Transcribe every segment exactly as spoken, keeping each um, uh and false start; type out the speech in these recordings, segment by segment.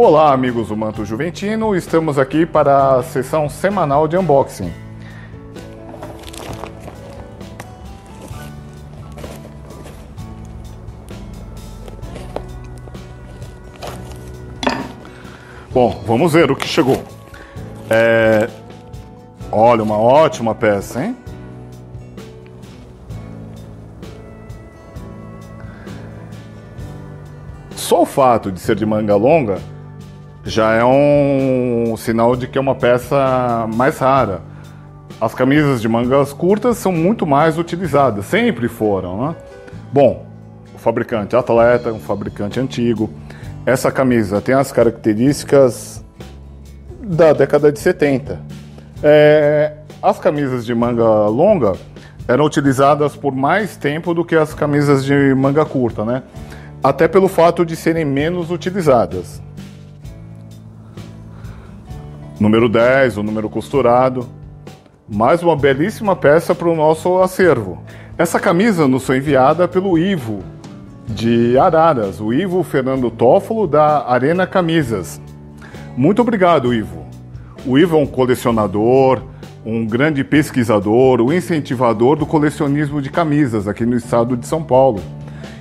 Olá, amigos do Manto Juventino, estamos aqui para a sessão semanal de unboxing. Bom, vamos ver o que chegou. É... Olha, uma ótima peça, hein? Só o fato de ser de manga longa já é um sinal de que é uma peça mais rara. As camisas de mangas curtas são muito mais utilizadas, sempre foram, né? Bom, o fabricante Atleta, um fabricante antigo. Essa camisa tem as características da década de setenta. É, as camisas de manga longa eram utilizadas por mais tempo do que as camisas de manga curta, né? Até pelo fato de serem menos utilizadas. Número dez, o número costurado. Mais uma belíssima peça para o nosso acervo. Essa camisa nos foi enviada pelo Ivo de Araras, o Ivo Fernando Tófolo, da Arena Camisas. Muito obrigado, Ivo. O Ivo é um colecionador, um grande pesquisador, um incentivador do colecionismo de camisas aqui no estado de São Paulo.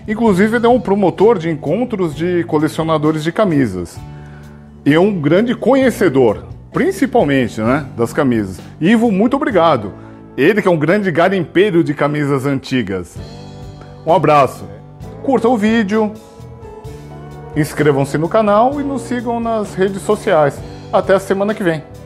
Inclusive, ele é um promotor de encontros de colecionadores de camisas. E é um grande conhecedor, principalmente, né, das camisas. Ivo, muito obrigado. Ele que é um grande garimpeiro de camisas antigas. Um abraço. Curtam o vídeo, inscrevam-se no canal e nos sigam nas redes sociais. Até a semana que vem.